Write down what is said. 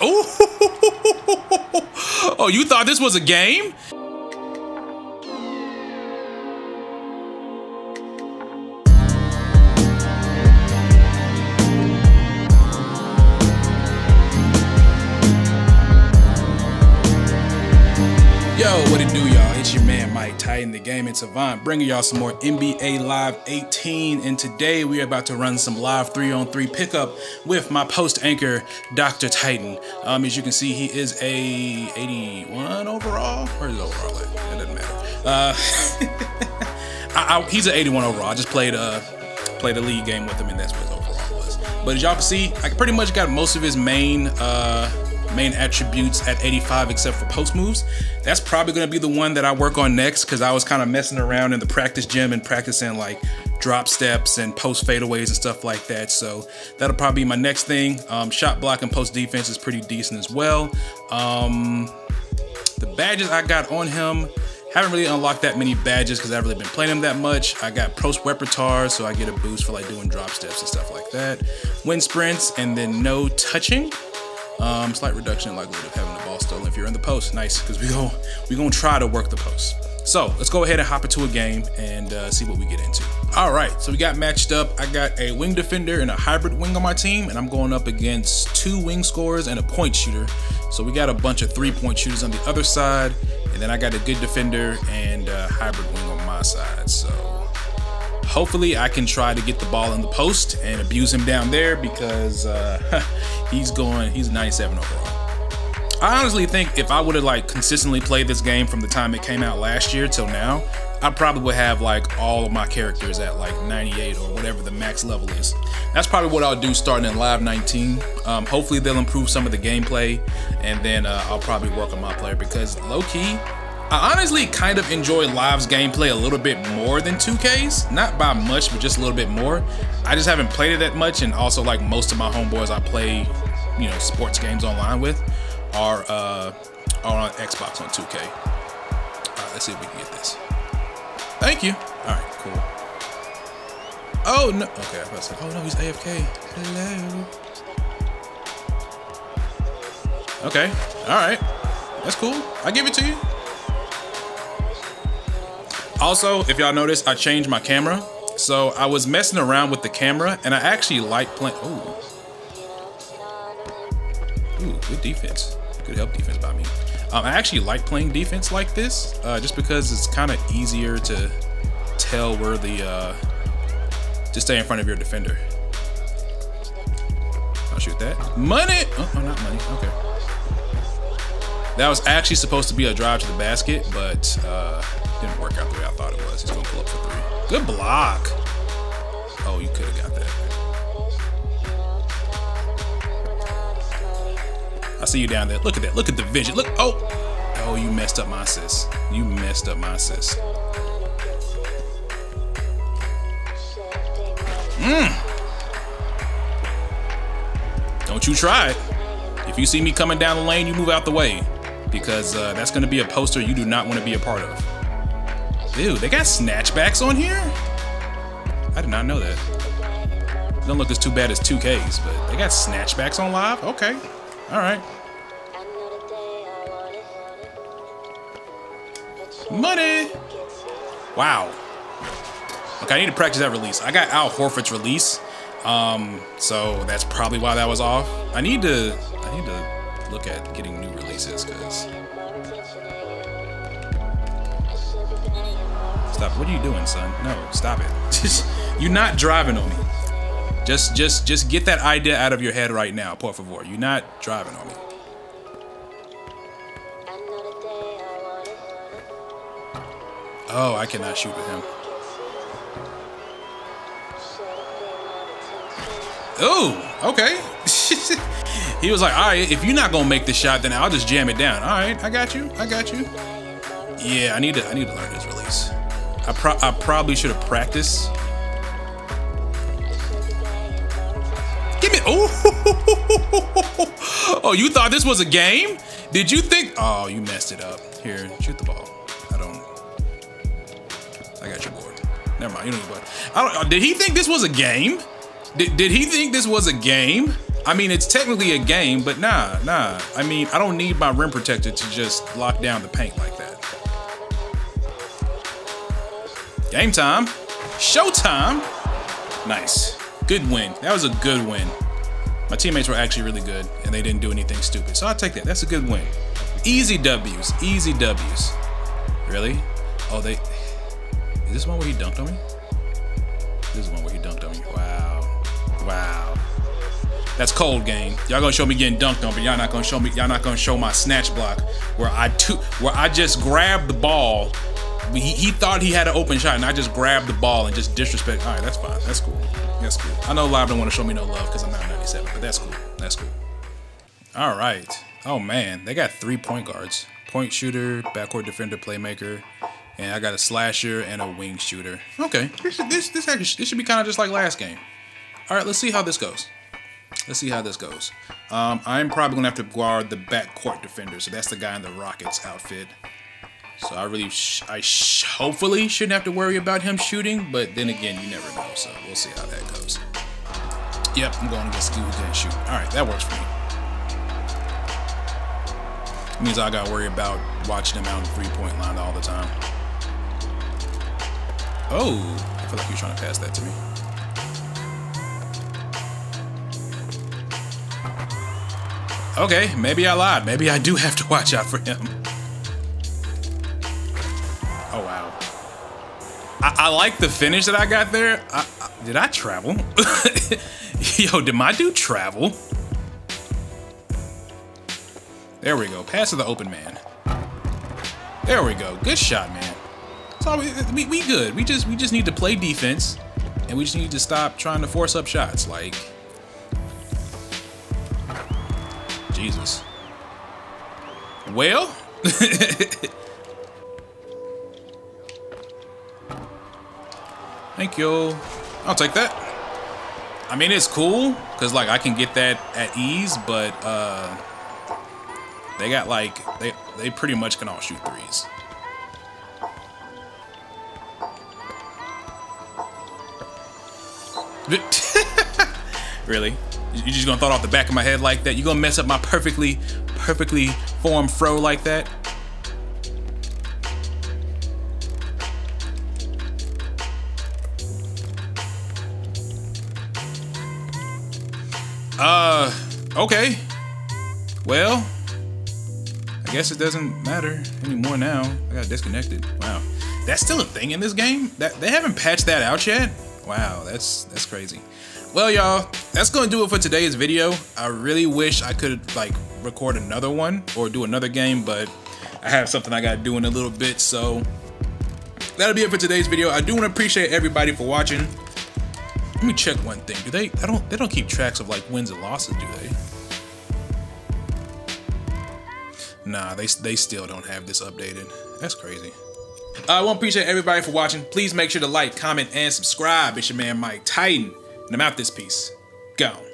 Oh, oh, you thought this was a game? Yo, what it do, y'all? It's your man Mike Titan, the Game and Savant, bringing y'all some more NBA Live 18. And today we are about to run some live 3-on-3 pickup with my post anchor, Dr. Titan. As you can see, he is a 81 overall. Where's the overall at? That doesn't matter. He's an 81 overall. I just played a league game with him, and that's what his overall was. But as y'all can see, I pretty much got most of his main attributes at 85 except for post moves. That's probably going to be the one that I work on next, because I was kind of messing around in the practice gym and practicing like drop steps and post fadeaways and stuff like that. So that'll probably be my next thing. Shot block and post defense is pretty decent as well. The badges I got on him, haven't really unlocked that many badges because I haven't really been playing him that much. I got post repertoire, so I get a boost for like doing drop steps and stuff like that. Wind sprints and then no touching. Slight reduction in likelihood of having the ball stolen if you're in the post. Nice, because we gonna try to work the post. So let's go ahead and hop into a game and see what we get into. All right, so we got matched up. I got a wing defender and a hybrid wing on my team, and I'm going up against two wing scorers and a point shooter. So we got a bunch of three-point shooters on the other side, and then I got a good defender and a hybrid wing on my side. So hopefully I can try to get the ball in the post and abuse him down there, because he's 97 overall. I honestly think if I would have like consistently played this game from the time it came out last year till now, I probably would have like all of my characters at like 98 or whatever the max level is. That's probably what I'll do starting in Live 19. Hopefully they'll improve some of the gameplay, and then I'll probably work on my player, because low-key, I honestly kind of enjoy Live's gameplay a little bit more than 2K's. Not by much, but just a little bit more. I just haven't played it that much, and also like most of my homeboys I play, you know, sports games online with are on Xbox on 2K. All right, let's see if we can get this. Thank you. All right, cool. Oh no. Okay, I was about to say, oh no, he's AFK. Hello. Okay. All right. That's cool. I give it to you. Also, if y'all notice, I changed my camera. So I was messing around with the camera, and I actually like playing. Ooh, good defense. Good help defense by me. I actually like playing defense like this, just because it's kind of easier to tell where the to stay in front of your defender. I'll shoot that. Money. Oh, not money. Okay. That was actually supposed to be a drive to the basket, but. Didn't work out the way I thought it was. He's gonna pull up for three. Good block. Oh, you could have got that. I see you down there. Look at that. Look at the vision. Look. Oh. Oh, you messed up my assist. You messed up my assist. Don't you try it. If you see me coming down the lane, you move out the way, because that's gonna be a poster you do not want to be a part of. Dude, they got snatchbacks on here? I did not know that. It don't look as too bad as 2K's, but they got snatchbacks on Live? Okay. All right. Money! Wow. Okay, I need to practice that release. I got Al Horford's release, so that's probably why that was off. I need to look at getting new releases, because... Stop. What are you doing, son? No, stop it. You're not driving on me. Just get that idea out of your head right now, por favor. You're not driving on me. Oh, I cannot shoot with him. Oh, okay. He was like, all right, if you're not gonna make the shot, then I'll just jam it down. All right, I got you. I got you. Yeah, I need to learn his release. I probably should have practiced. Give me. Oh, oh, you thought this was a game? Did you think? Oh, you messed it up. Here, shoot the ball. I got your board. Never mind. You don't need board. Did he think this was a game? Did he think this was a game? I mean, it's technically a game, but nah. I mean, I don't need my rim protector to just lock down the paint like that. Game time. Showtime. Nice. Good win. That was a good win. My teammates were actually really good, and they didn't do anything stupid. So I'll take that. That's a good win. Easy W's. Easy W's. Really? Oh, they... Is this one where he dunked on me? This is one where he dunked on me. Wow. Wow. That's cold game. Y'all gonna show me getting dunked on, but y'all not gonna show me. Y'all not gonna show my snatch block where I just grabbed the ball. He thought he had an open shot, and I just grabbed the ball and just disrespect. All right, that's fine. That's cool. That's cool. I know Live don't want to show me no love because I'm not 97, but that's cool. That's cool. All right. Oh man, they got 3 point guards: point shooter, backcourt defender, playmaker, and I got a slasher and a wing shooter. Okay, this should be kind of just like last game. All right, let's see how this goes. Let's see how this goes. I'm probably going to have to guard the backcourt defender. So that's the guy in the Rockets outfit. So I really, hopefully shouldn't have to worry about him shooting. But then again, you never know. So we'll see how that goes. Yep, I'm going against who didn't shoot. All right, that works for me. It means I got to worry about watching him out in the three-point line all the time. Oh, I feel like you're trying to pass that to me. Okay, maybe I lied. Maybe I do have to watch out for him. Oh, wow. I like the finish that I got there. Did I travel? Yo, did my dude travel? There we go. Pass to the open man. There we go. Good shot, man. So we good. We just need to play defense, and we just need to stop trying to force up shots. Like... Jesus. Well, thank you. I'll take that. I mean, it's cool because like I can get that at ease, but they got like they pretty much can all shoot threes. Really? You just gonna throw it off the back of my head like that? You gonna mess up my perfectly formed fro like that? Okay. Well, I guess it doesn't matter anymore now. I got disconnected. Wow, that's still a thing in this game? That they haven't patched that out yet? Wow, that's crazy. Well, y'all, that's going to do it for today's video. I really wish I could, like, record another one or do another game, but I have something I got to do in a little bit, so that'll be it for today's video. I do want to appreciate everybody for watching. Let me check one thing. Do they? They don't keep tracks of, like, wins and losses, do they? Nah, they still don't have this updated. That's crazy. I want to appreciate everybody for watching. Please make sure to like, comment, and subscribe. It's your man, Mike Titan. And I'm out this piece. Go.